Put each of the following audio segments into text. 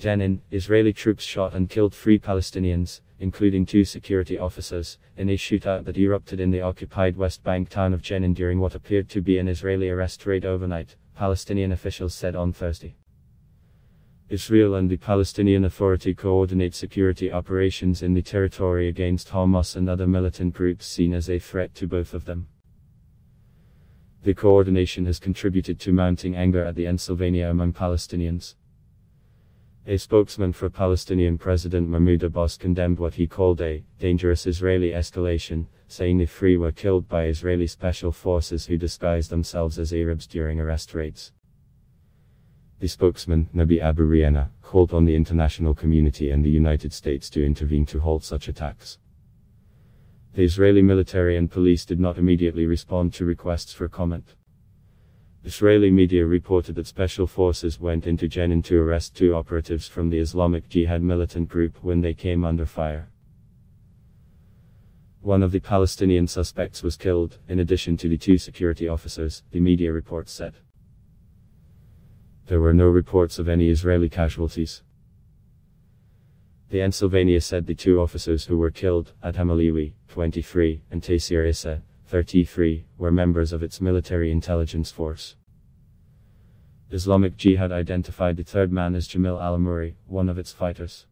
Jenin, Israeli troops shot and killed 3 Palestinians, including 2 security officers, in a shootout that erupted in the occupied West Bank town of Jenin during what appeared to be an Israeli arrest raid overnight, Palestinian officials said on Thursday. Israel and the Palestinian Authority coordinate security operations in the territory against Hamas and other militant groups seen as a threat to both of them. The coordination has contributed to mounting anger at the end among Palestinians. A spokesman for Palestinian President Mahmoud Abbas condemned what he called a dangerous Israeli escalation, saying the 3 were killed by Israeli special forces who disguised themselves as Arabs during arrest raids. The spokesman, Nabi Abu Riena, called on the international community and the United States to intervene to halt such attacks. The Israeli military and police did not immediately respond to requests for comment. Israeli media reported that special forces went into Jenin to arrest 2 operatives from the Islamic Jihad militant group when they came under fire. One of the Palestinian suspects was killed, in addition to the 2 security officers, the media report said. There were no reports of any Israeli casualties. The Pennsylvania said the 2 officers who were killed, Adham Aliwi, 23, and Taysir Issa, 33, were members of its military intelligence force. Islamic Jihad identified the 3rd man as Jamil Al-Amouri, one of its fighters.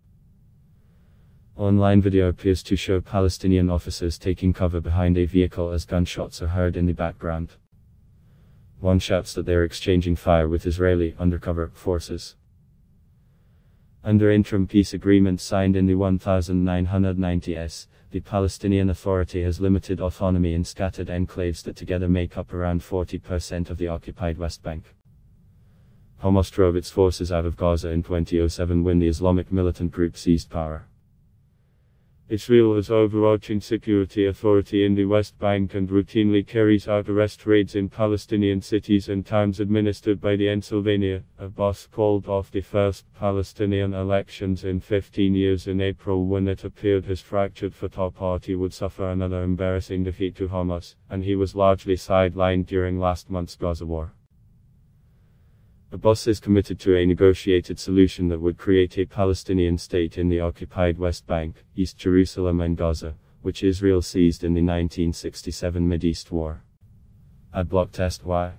Online video appears to show Palestinian officers taking cover behind a vehicle as gunshots are heard in the background. One shouts that they're exchanging fire with Israeli undercover forces. Under interim peace agreement signed in the 1990s, the Palestinian Authority has limited autonomy in scattered enclaves that together make up around 40% of the occupied West Bank. Hamas drove its forces out of Gaza in 2007 when the Islamic militant group seized power. Israel's overarching security authority in the West Bank and routinely carries out arrest raids in Palestinian cities and towns administered by the Pennsylvania. Abbas called off the first Palestinian elections in 15 years in April when it appeared his fractured Fatah party would suffer another embarrassing defeat to Hamas, and he was largely sidelined during last month's Gaza war. Abbas is committed to a negotiated solution that would create a Palestinian state in the occupied West Bank, East Jerusalem and Gaza, which Israel seized in the 1967 Mideast War. @BlockTestY